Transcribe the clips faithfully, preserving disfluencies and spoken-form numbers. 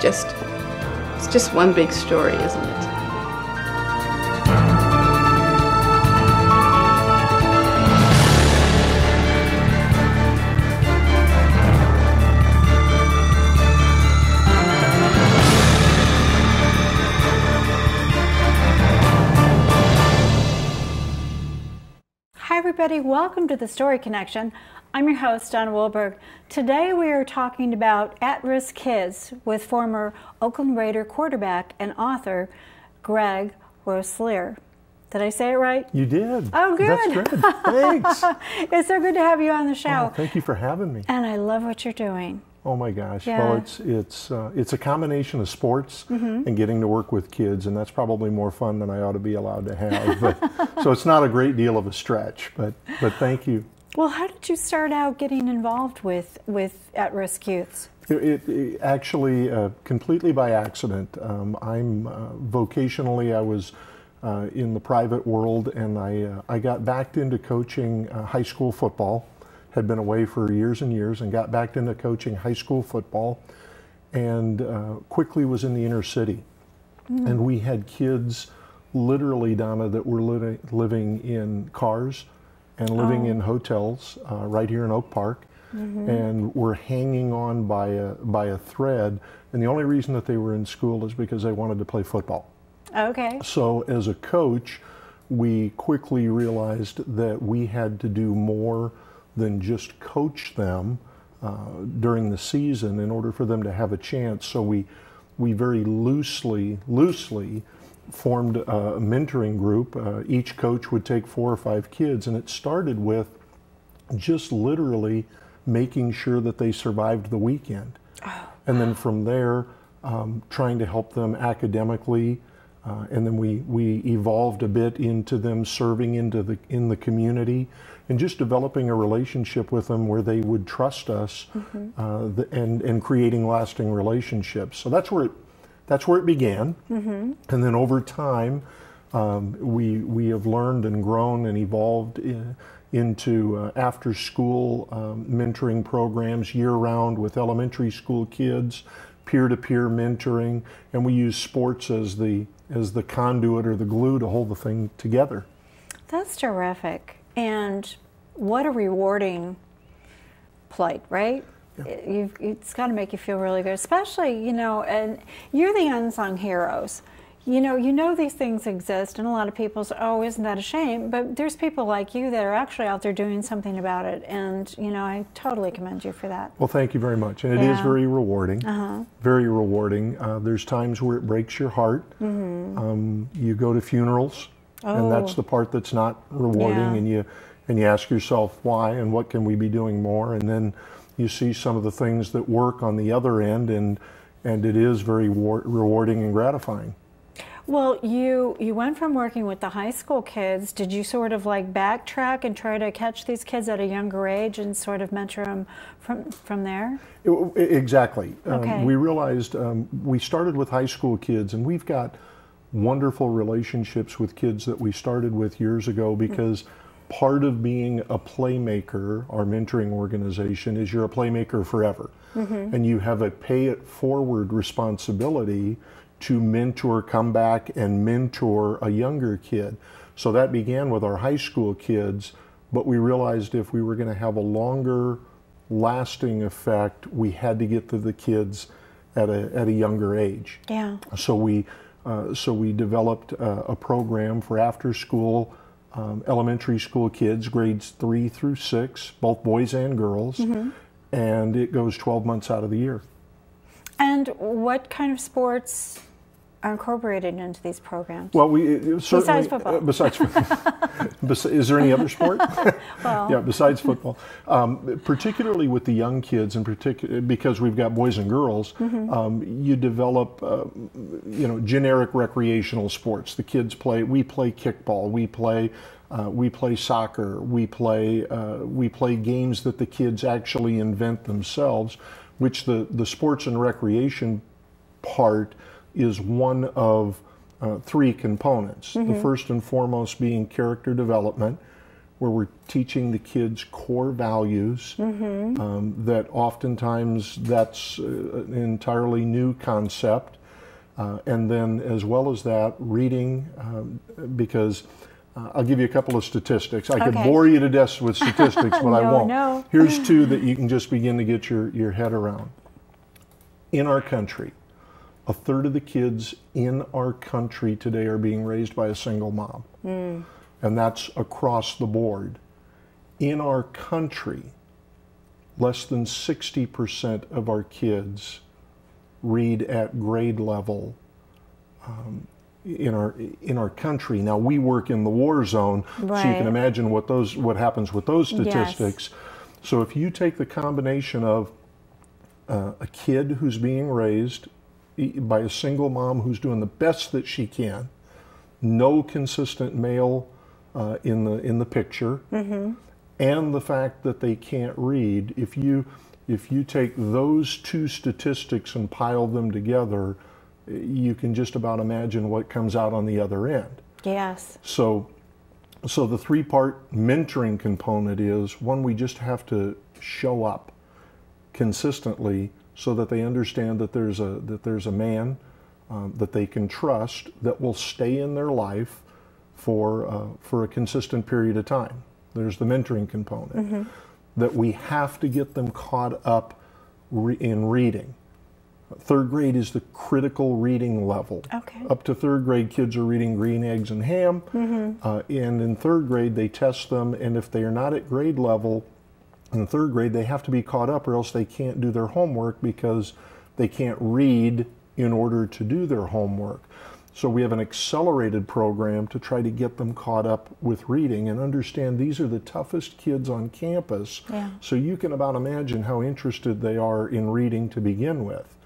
Just, it's just one big story, isn't it? Hi everybody, welcome to the Story Connection. I'm your host, Donna Wolberg. Today we are talking about at-risk kids with former Oakland Raider quarterback and author Greg Roeszler. Did I say it right? You did. Oh, good. That's good. Thanks. It's so good to have you on the show. Oh, thank you for having me. And I love what you're doing. Oh my gosh. Yeah. Well, it's it's uh, it's a combination of sports mm-hmm. and getting to work with kids, and that's probably more fun than I ought to be allowed to have. But, so it's not a great deal of a stretch, but but thank you. Well, how did you start out getting involved with, with at-risk youths? It, it actually, uh, completely by accident. Um, I'm uh, vocationally, I was uh, in the private world, and I, uh, I got backed into coaching uh, high school football. Had been away for years and years, and got backed into coaching high school football, and uh, quickly was in the inner city. Mm. And we had kids, literally, Donna, that were li living in cars, and living oh. in hotels uh, right here in Oak Park, mm-hmm. and were hanging on by a, by a thread. And the only reason that they were in school is because they wanted to play football. Okay. So as a coach, we quickly realized that we had to do more than just coach them uh, during the season in order for them to have a chance. So we, we very loosely, loosely, formed a mentoring group. Uh, each coach would take four or five kids, and it started with just literally making sure that they survived the weekend. Oh. And then from there, um, trying to help them academically, uh, and then we, we evolved a bit into them serving into the, in the community, and just developing a relationship with them where they would trust us, mm-hmm. uh, the, and, and creating lasting relationships. So that's where it That's where it began, mm-hmm. and then over time, um, we we have learned and grown and evolved in, into uh, after-school um, mentoring programs year-round with elementary school kids, peer-to-peer mentoring, and we use sports as the as the conduit or the glue to hold the thing together. That's terrific, and what a rewarding plight, right? You've, it's got to make you feel really good, especially, you know, and you're the unsung heroes. You know, you know these things exist, and a lot of people say, oh, isn't that a shame? But there's people like you that are actually out there doing something about it, and, you know, I totally commend you for that. Well, thank you very much, and it yeah. is very rewarding, uh-huh. very rewarding. Uh, there's times where it breaks your heart. Mm-hmm. um, you go to funerals, oh. and that's the part that's not rewarding, yeah. and, you, and you ask yourself why, and what can we be doing more, and then you see some of the things that work on the other end, and and it is very war rewarding and gratifying. Well, you you went from working with the high school kids. Did you sort of like backtrack and try to catch these kids at a younger age and sort of mentor them from from there? It, exactly. Okay. Um, we realized um, we started with high school kids, and we've got wonderful relationships with kids that we started with years ago, because mm-hmm. part of being a playmaker, our mentoring organization, is you're a playmaker forever. Mm-hmm. And you have a pay it forward responsibility to mentor, come back and mentor a younger kid. So that began with our high school kids, but we realized if we were going to have a longer lasting effect, we had to get to the kids at a, at a younger age. Yeah. So we, uh, so we developed uh, a program for after school Um, elementary school kids, grades three through six, both boys and girls, mm-hmm. and it goes twelve months out of the year. And what kind of sports are incorporated into these programs? Well, we it, certainly besides football. Uh, besides, bes is there any other sport? Well. Yeah, besides football, um, particularly with the young kids, in particular, because we've got boys and girls, mm-hmm. um, you develop, uh, you know, generic recreational sports. The kids play. We play kickball. We play. Uh, we play soccer. We play. Uh, we play games that the kids actually invent themselves, which the the sports and recreation part is one of uh, three components. Mm-hmm. The first and foremost being character development, where we're teaching the kids core values, mm-hmm. um, that oftentimes that's uh, an entirely new concept. Uh, and then as well as that, reading, um, because uh, I'll give you a couple of statistics. I okay. could bore you to death with statistics, but no, I won't. No. Here's two that you can just begin to get your, your head around. In our country, a third of the kids in our country today are being raised by a single mom. Mm. And that's across the board. In our country, less than sixty percent of our kids read at grade level um, in our in our country. Now, we work in the war zone, right. So you can imagine what those what happens with those statistics. Yes. So if you take the combination of uh, a kid who's being raised by a single mom who's doing the best that she can, no consistent male uh, in the in the picture, mm-hmm. and the fact that they can't read. If you if you take those two statistics and pile them together, you can just about imagine what comes out on the other end. Yes. So, so the three-part mentoring component is one: we just have to show up consistently, so that they understand that there's a that there's a man um, that they can trust that will stay in their life for uh, for a consistent period of time. There's the mentoring component, mm-hmm. that we have to get them caught up re in reading. Third grade is the critical reading level. Okay. Up to third grade, kids are reading Green Eggs and Ham, mm-hmm. uh, and in third grade they test them, and if they are not at grade level in third grade, they have to be caught up, or else they can't do their homework because they can't read in order to do their homework. So we have an accelerated program to try to get them caught up with reading, and understand these are the toughest kids on campus. Yeah. So you can about imagine how interested they are in reading to begin with,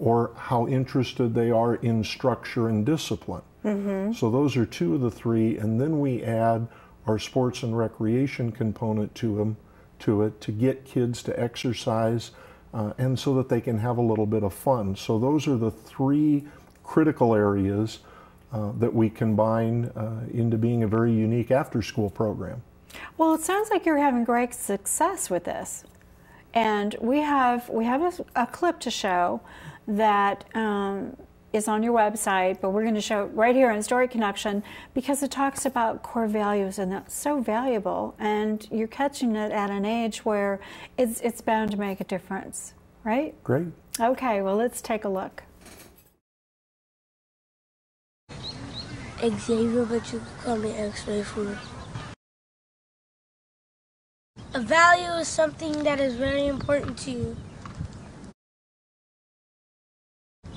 or how interested they are in structure and discipline. Mm-hmm. So those are two of the three, and then we add our sports and recreation component to them. To it to get kids to exercise, uh, and so that they can have a little bit of fun. So those are the three critical areas uh, that we combine uh, into being a very unique after-school program. Well, it sounds like you're having great success with this, and we have we have a, a clip to show that um, is on your website, but we're going to show it right here on Story Connection because it talks about core values, and that's so valuable, and you're catching it at an age where it's, it's bound to make a difference, right? Great. Okay, well, let's take a look. Xavier, but you can call me X-Ray Food. A value is something that is very important to you.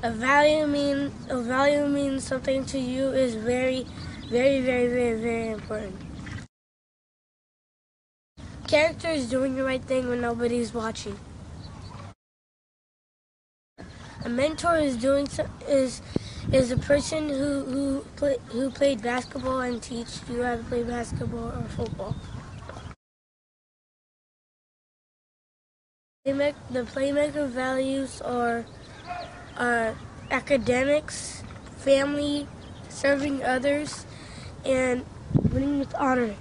A value mean a value means something to you is very, very, very, very, very important. Character is doing the right thing when nobody's watching. A mentor is doing so, is is a person who who play, who played basketball and teach you how to play basketball or football. They make, the playmaker values are. Uh, academics, family, serving others, and winning with honor.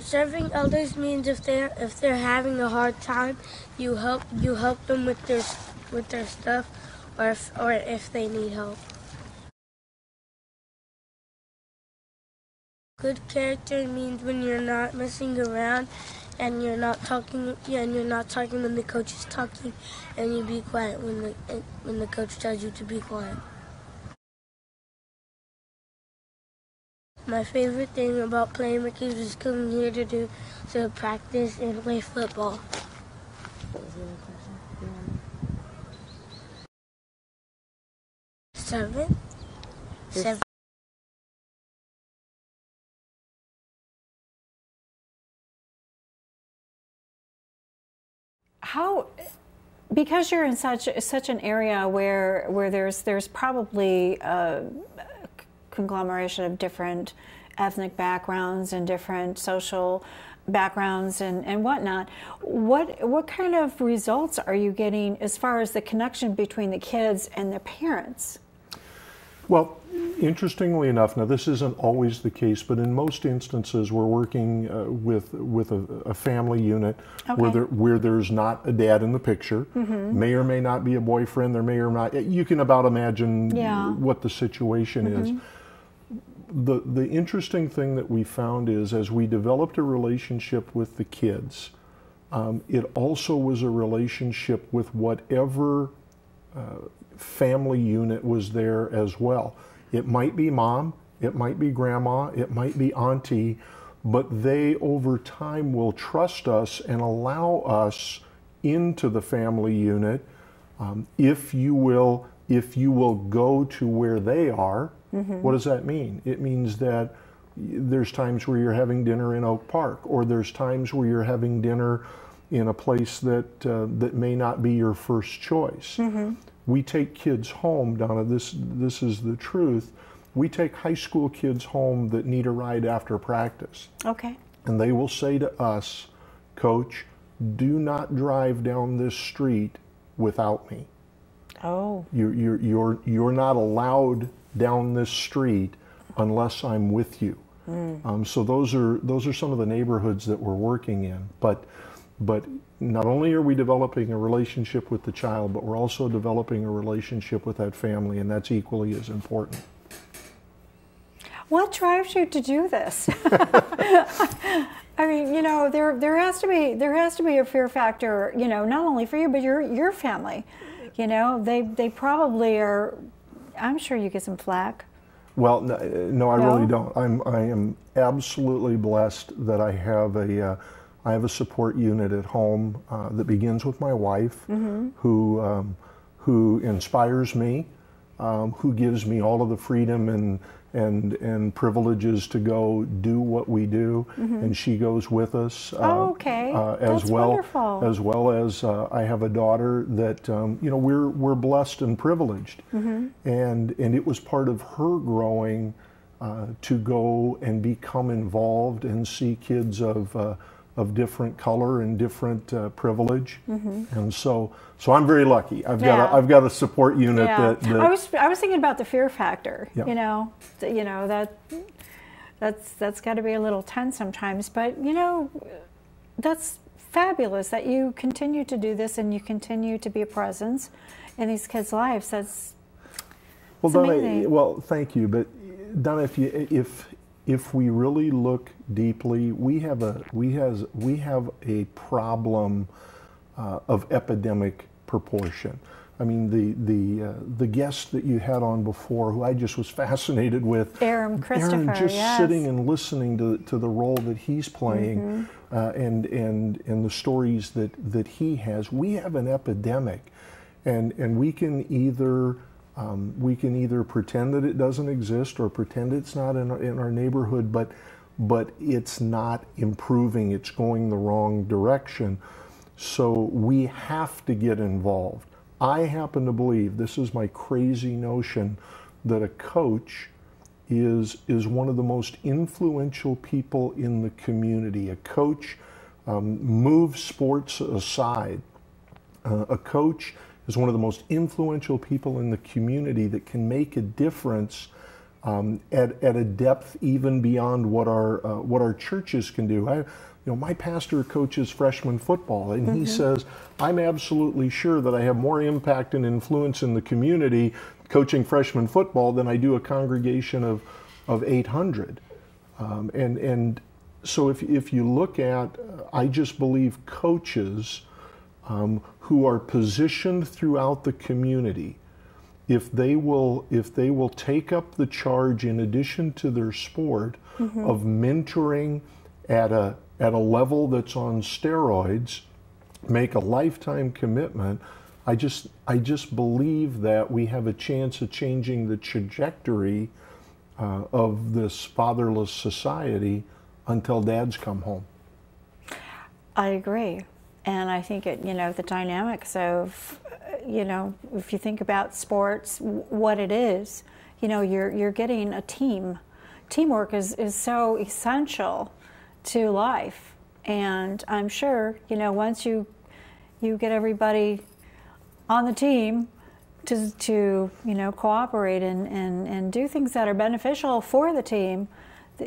Serving others means if they if they're having a hard time, you help you help them with their with their stuff, or if, or if they need help. Good character means when you're not messing around. And you're not talking. Yeah, and you're not talking when the coach is talking, and you be quiet when the when the coach tells you to be quiet. My favorite thing about Playmakers is coming here to do to practice and play football. What was the other question? Seven. Seven. How, because you're in such such an area where where there's there's probably a conglomeration of different ethnic backgrounds and different social backgrounds and, and whatnot, what what kind of results are you getting as far as the connection between the kids and their parents? Well, interestingly enough, now this isn't always the case, but in most instances we're working uh, with with a, a family unit okay. where there, where there's not a dad in the picture, mm-hmm. may or may not be a boyfriend, there may or not. You can about imagine yeah. what the situation mm-hmm. is. The the interesting thing that we found is as we developed a relationship with the kids, um, it also was a relationship with whatever Uh, family unit was there as well. It might be mom, it might be grandma, it might be auntie, but they over time will trust us and allow us into the family unit um, if you will if you will go to where they are. Mm-hmm. What does that mean? It means that there's times where you're having dinner in Oak Park, or there's times where you're having dinner in a place that uh, that may not be your first choice. Mm-hmm. We take kids home, Donna, this, this is the truth. We take high school kids home that need a ride after practice. Okay. And they will say to us, Coach, do not drive down this street without me. Oh. You're, you're, you're, you're not allowed down this street unless I'm with you. Mm. Um, so those are, those are some of the neighborhoods that we're working in. But, but not only are we developing a relationship with the child, but we're also developing a relationship with that family, and that's equally as important. What drives you to do this? I mean, you know, there there has to be there has to be a fear factor, you know, not only for you but your your family. You know, they they probably are. I'm sure you get some flack. Well, no, no I no? really don't. I'm I am absolutely blessed that I have a. Uh, I have a support unit at home uh, that begins with my wife, mm-hmm. who um, who inspires me, um, who gives me all of the freedom and and and privileges to go do what we do, mm-hmm. and she goes with us. Uh, oh, okay, uh, as That's well wonderful. as well as uh, I have a daughter that um, you know we're we're blessed and privileged, mm-hmm. and and it was part of her growing uh, to go and become involved and see kids of. Uh, of different color and different uh, privilege, mm-hmm. and so so I'm very lucky. I've yeah. got a, I've got a support unit yeah. that, that I was I was thinking about the fear factor. Yeah. You know, you know that that's that's got to be a little tense sometimes. But you know, that's fabulous that you continue to do this and you continue to be a presence in these kids' lives. That's, that's well, Donna, well, thank you. But Donna, if you if If we really look deeply, we have a we has we have a problem uh, of epidemic proportion. I mean, the the uh, the guest that you had on before, who I just was fascinated with, Aaron Christopher, Aaron just yes. sitting and listening to to the role that he's playing, mm-hmm. uh, and and and the stories that that he has. We have an epidemic, and and we can either. Um, we can either pretend that it doesn't exist or pretend it's not in our, in our neighborhood, but, but it's not improving. It's going the wrong direction. So we have to get involved. I happen to believe, this is my crazy notion, that a coach is, is one of the most influential people in the community. A coach, um, moves sports aside. Uh, a coach is one of the most influential people in the community that can make a difference um, at, at a depth even beyond what our uh, what our churches can do. I, you know, my pastor coaches freshman football, and mm-hmm. he says, I'm absolutely sure that I have more impact and influence in the community coaching freshman football than I do a congregation of, of eight hundred. Um, and, and so if, if you look at, I just believe coaches Um, who are positioned throughout the community, if they will if they will take up the charge in addition to their sport, mm-hmm. of mentoring at a at a level that's on steroids, make a lifetime commitment, I just, I just believe that we have a chance of changing the trajectory uh, of this fatherless society until dads come home. I agree. And I think it, you know, the dynamics of, you know, if you think about sports, what it is, you know, you're, you're getting a team. Teamwork is, is so essential to life. And I'm sure, you know, once you, you get everybody on the team to, to you know, cooperate and, and, and do things that are beneficial for the team,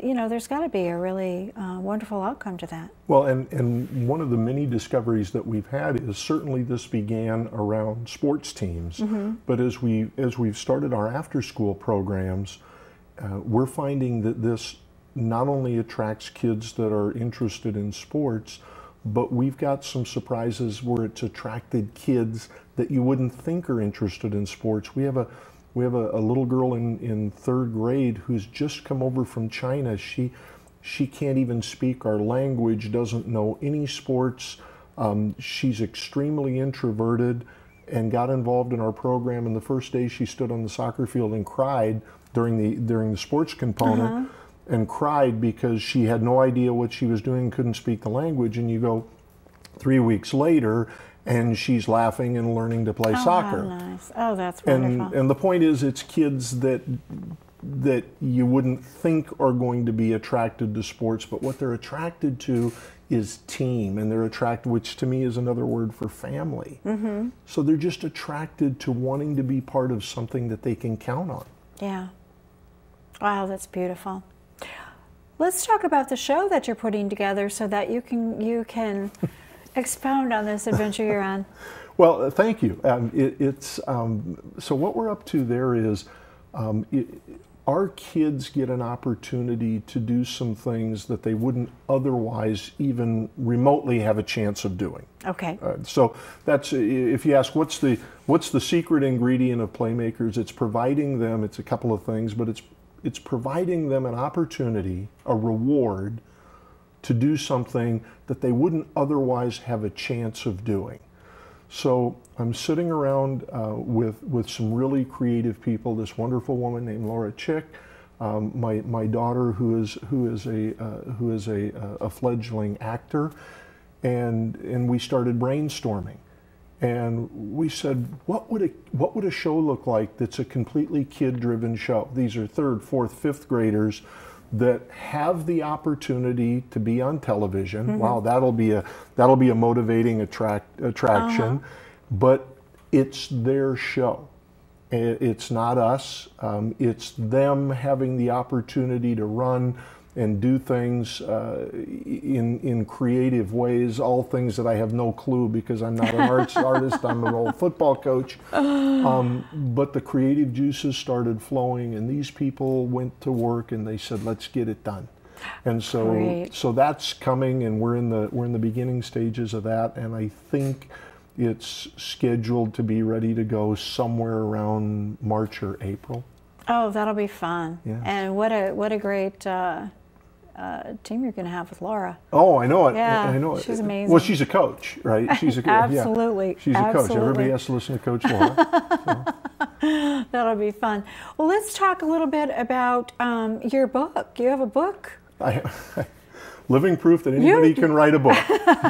you know, there's got to be a really uh, wonderful outcome to that. Well, and, and one of the many discoveries that we've had is certainly this began around sports teams. Mm-hmm. But as, we, as we've started our after-school programs, uh, we're finding that this not only attracts kids that are interested in sports, but we've got some surprises where it's attracted kids that you wouldn't think are interested in sports. We have a we have a, a little girl in, in third grade who's just come over from China. She she can't even speak our language, doesn't know any sports. Um, she's extremely introverted and got involved in our program. And the first day she stood on the soccer field and cried during the during the sports component. Uh-huh. And cried because she had no idea what she was doing, couldn't speak the language. And you go three weeks later, and she's laughing and learning to play oh, soccer. How nice. Oh, that's wonderful. And, and the point is, it's kids that that you wouldn't think are going to be attracted to sports, but what they're attracted to is team, and they're attracted, which to me is another word for family. Mm-hmm. So they're just attracted to wanting to be part of something that they can count on. Yeah. Wow, that's beautiful. Let's talk about the show that you're putting together so that you can you can expound on this adventure you're on. Well, thank you. Um, it, it's um, so what we're up to there is um, it, our kids get an opportunity to do some things that they wouldn't otherwise even remotely have a chance of doing. Okay. Uh, so that's, if you ask what's the what's the secret ingredient of Playmakers, it's providing them, it's a couple of things, but it's It's providing them an opportunity, a reward, to do something that they wouldn't otherwise have a chance of doing. So I'm sitting around uh, with, with some really creative people, this wonderful woman named Laura Chick, um, my, my daughter who is, who is, a, uh, who is a, a fledgling actor, and, and we started brainstorming. And we said, what would, a, what would a show look like that's a completely kid-driven show? These are third, fourth, fifth graders that have the opportunity to be on television. Mm-hmm. Wow, that'll be a, that'll be a motivating attract, attraction. Uh-huh. But it's their show. It's not us. Um, it's them having the opportunity to run and do things uh, in, in creative ways, all things that I have no clue because I'm not an arts artist, I'm an old football coach. Um, but the creative juices started flowing, and these people went to work and they said, let's get it done. And so, Great. so that's coming, and we're in, the, we're in the beginning stages of that, and I think it's scheduled to be ready to go somewhere around March or April. Oh, that'll be fun. Yeah. And what a, what a great... Uh, Uh, team you're going to have with Laura. Oh, I know it. Yeah, I know it. She's amazing. Well, she's a coach, right? She's a absolutely. Yeah. She's absolutely. a coach. Everybody has to listen to Coach Laura. So. That'll be fun. Well, let's talk a little bit about um, your book. You have a book. I, I, living proof that anybody you... can write a book.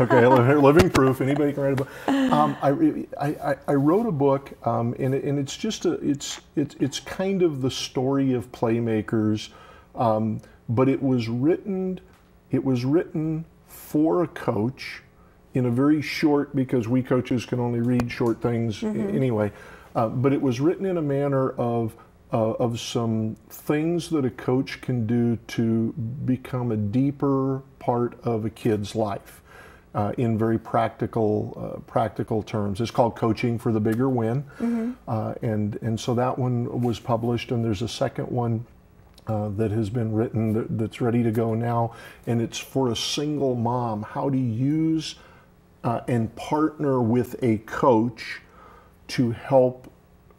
Okay, living proof anybody can write a book. Um, I, I I wrote a book, um, and and it's just a it's it's it's kind of the story of Playmakers. Um, But it was written, it was written for a coach, in a very short, because we coaches can only read short things mm-hmm. anyway. Uh, but it was written in a manner of uh, of some things that a coach can do to become a deeper part of a kid's life, uh, in very practical uh, practical terms. It's called Coaching for the Bigger Win, mm-hmm. uh, and and so that one was published, and there's a second one. Uh, that has been written that, that's ready to go now, and it's for a single mom, how to use uh, and partner with a coach to help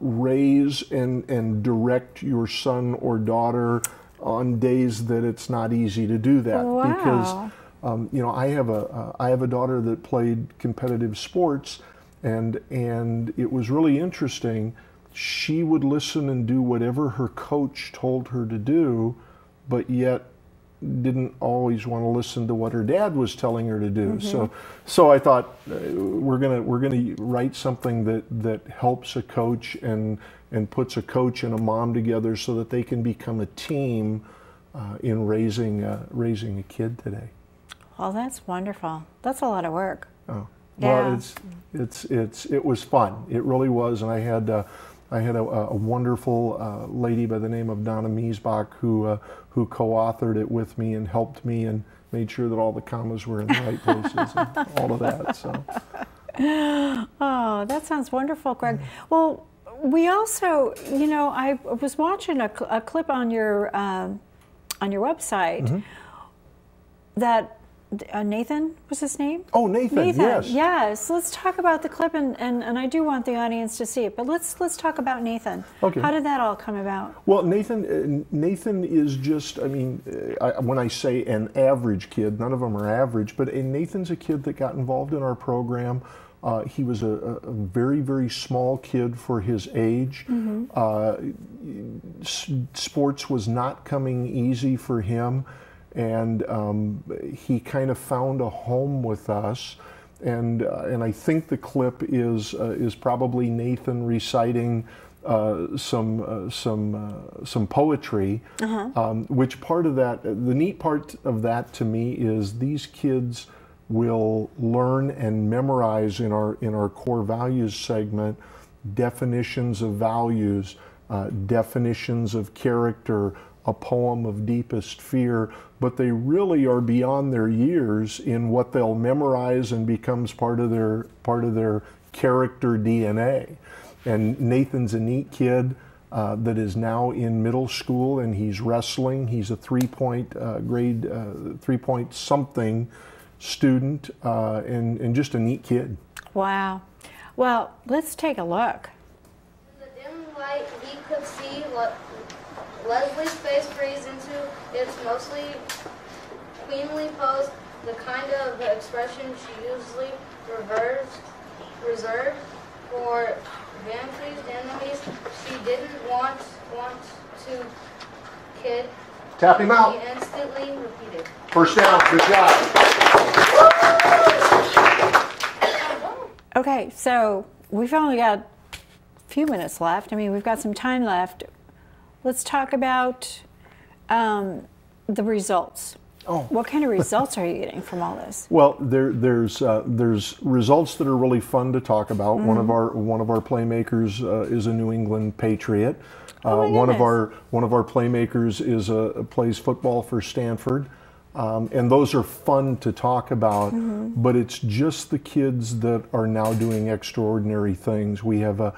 raise and, and direct your son or daughter on days that it's not easy to do that. Wow. Because um, you know, I have a uh, I have a daughter that played competitive sports, And, and it was really interesting. She would listen and do whatever her coach told her to do, but yet didn't always want to listen to what her dad was telling her to do. Mm-hmm. So, so I thought uh, we're gonna we're gonna write something that that helps a coach and and puts a coach and a mom together so that they can become a team uh, in raising uh, raising a kid today. Well, that's wonderful. That's a lot of work. Oh, yeah. Well, it's it's it's it was fun. It really was, and I had. Uh, I had a, a wonderful uh, lady by the name of Donna Miesbach who uh, who co-authored it with me and helped me and made sure that all the commas were in the right places and all of that. So, oh, that sounds wonderful, Greg. Yeah. Well, we also, you know, I was watching a, cl a clip on your um, on your website mm-hmm. that. Uh, Nathan was his name? Oh, Nathan, Nathan. Yes. Yes. Let's talk about the clip, and, and, and I do want the audience to see it, but let's let's talk about Nathan. Okay. How did that all come about? Well, Nathan, Nathan is just, I mean, I, when I say an average kid, none of them are average, but Nathan's a kid that got involved in our program. Uh, he was a, a very, very small kid for his age. Mm-hmm. uh, s sports was not coming easy for him. And um, he kind of found a home with us, and uh, and I think the clip is uh, is probably Nathan reciting uh, some uh, some uh, some poetry. Uh-huh. um, which part of that? The neat part of that to me is these kids will learn and memorize in our in our core values segment definitions of values, uh, definitions of character, a poem of deepest fear, but they really are beyond their years in what they'll memorize and becomes part of their part of their character D N A. And Nathan's a neat kid uh, that is now in middle school, and he's wrestling. He's a three-point uh, grade, uh, three-point something student, uh, and, and just a neat kid. Wow. Well, let's take a look. In the dim light, we could see what Leslie's face breathes into its mostly queenly pose, the kind of expression she usually reserves, reserved for vampires, enemies. She didn't want want to kid. Tap him out. He instantly repeated. First down. Good job. Okay, so we've only got a few minutes left. I mean, we've got some time left. Let's talk about um, the results. Oh. What kind of results are you getting from all this? Well, there, there's uh, there's results that are really fun to talk about. Mm. One of our one of our playmakers uh, is a New England Patriot. Uh, oh my one goodness. of our one of our playmakers is a plays football for Stanford, um, and those are fun to talk about. Mm-hmm. But it's just the kids that are now doing extraordinary things. We have a.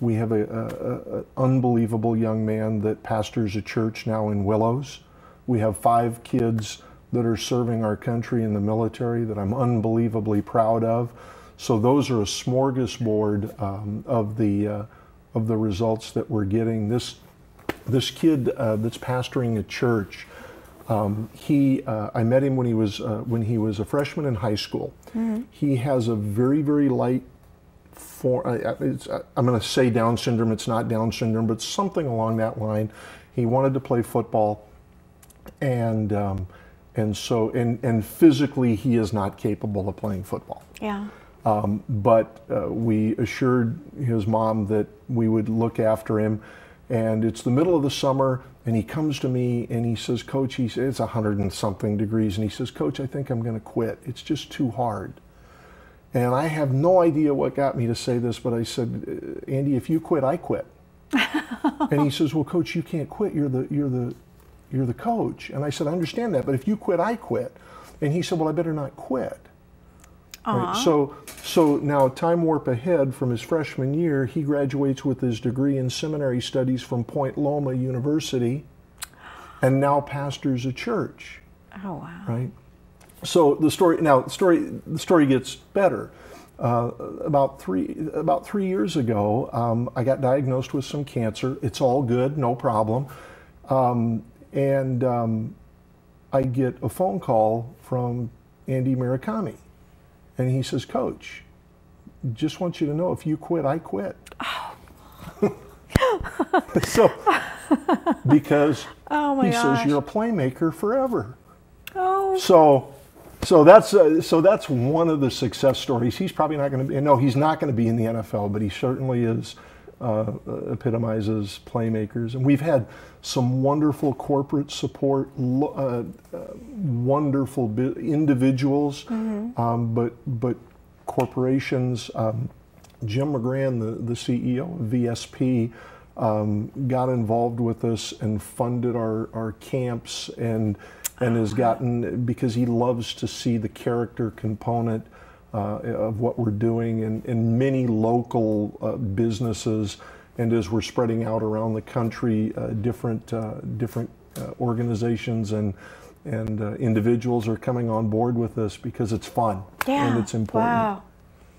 We have an unbelievable young man that pastors a church now in Willows. We have five kids that are serving our country in the military that I'm unbelievably proud of. So those are a smorgasbord um, of the uh, of the results that we're getting. This this kid uh, that's pastoring a church. Um, he uh, I met him when he was uh, when he was a freshman in high school. Mm-hmm. He has a very very light. For, uh, it's, uh, I'm going to say Down syndrome, it's not Down syndrome, but something along that line. He wanted to play football, and um, and so and, and physically he is not capable of playing football. Yeah. Um, but uh, we assured his mom that we would look after him, and it's the middle of the summer, and he comes to me and he says, Coach, he says, it's a hundred and something degrees, and he says, Coach, I think I'm going to quit. It's just too hard. And I have no idea what got me to say this, but I said, Andy, if you quit, I quit. And he says, well, Coach, you can't quit. You're the, you're the, you're the coach. And I said, I understand that, but if you quit, I quit. And he said, well, I better not quit. Right? So, so now time warp ahead from his freshman year, he graduates with his degree in seminary studies from Point Loma University, and now pastors a church. Oh, wow. Right? So the story now the story the story gets better. Uh, about three about three years ago, um, I got diagnosed with some cancer. It's all good, no problem. Um, and um, I get a phone call from Andy Marikami, and he says, "Coach, just want you to know, if you quit, I quit. Oh. So, because oh my he gosh. says you're a playmaker forever. Oh. So, so that's uh, so that's one of the success stories. He's probably not going to be. No, he's not going to be in the N F L, but he certainly is. Uh, epitomizes playmakers, and we've had some wonderful corporate support, uh, uh, wonderful individuals, mm-hmm. um, but but corporations. Um, Jim McGrand, the, the C E O of V S P, um, got involved with us and funded our our camps, and and has gotten, because he loves to see the character component Uh, of what we're doing, and, and many local uh, businesses, and as we're spreading out around the country, uh, different uh, different uh, organizations and and uh, individuals are coming on board with us because it's fun yeah. and it's important. Wow.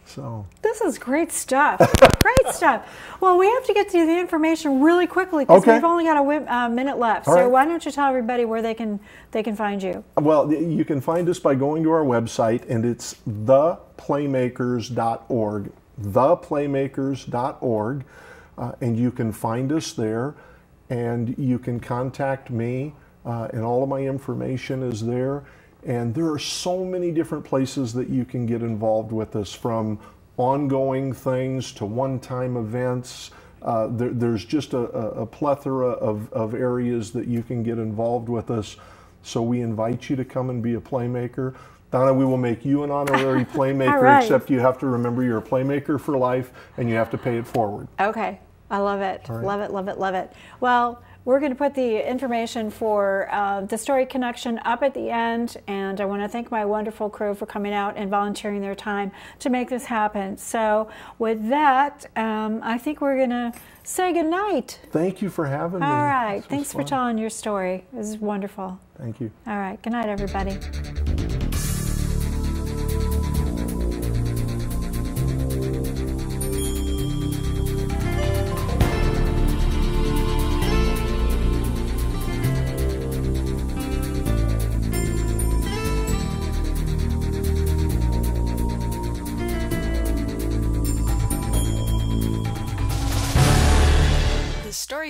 So this is great stuff. Great stuff. Well, we have to get to the information really quickly because okay. we've only got a uh, minute left. All so right. why don't you tell everybody where they can they can find you? Well, you can find us by going to our website, and it's the playmakers dot org, the playmakers dot org, uh, and you can find us there, and you can contact me, uh, and all of my information is there. And there are so many different places that you can get involved with us, from ongoing things to one-time events. Uh, there, there's just a, a plethora of, of areas that you can get involved with us. So we invite you to come and be a playmaker. Donna, we will make you an honorary playmaker, right. except you have to remember you're a playmaker for life, and you have to pay it forward. Okay. I love it. Right. Love it, love it, love it. Well, we're going to put the information for uh, the Story Connection up at the end, and I want to thank my wonderful crew for coming out and volunteering their time to make this happen. So with that, um, I think we're going to say goodnight. Thank you for having me. All right. Thanks for telling your story. It was wonderful. Thank you. All right. Good night, everybody.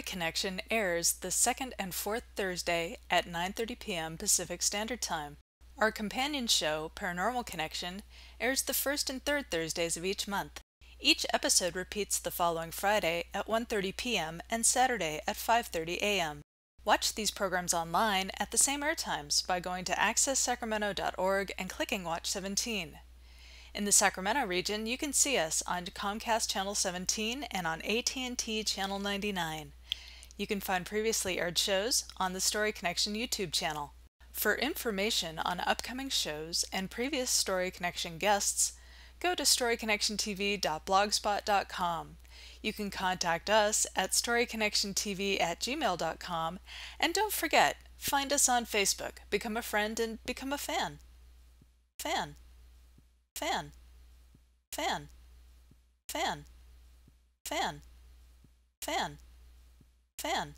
Connection airs the second and fourth Thursday at nine thirty p m Pacific Standard Time. Our companion show, Paranormal Connection, airs the first and third Thursdays of each month. Each episode repeats the following Friday at one thirty p m and Saturday at five thirty a m Watch these programs online at the same airtimes by going to access sacramento dot org and clicking Watch seventeen. In the Sacramento region, you can see us on Comcast Channel seventeen and on A T and T Channel ninety-nine. You can find previously aired shows on the Story Connection YouTube channel. For information on upcoming shows and previous Story Connection guests, go to story connection t v dot blogspot dot com. You can contact us at story connection t v at gmail dot com. And don't forget, find us on Facebook, become a friend, and become a fan. Fan. Fan. Fan. Fan. Fan. Fan. Fan.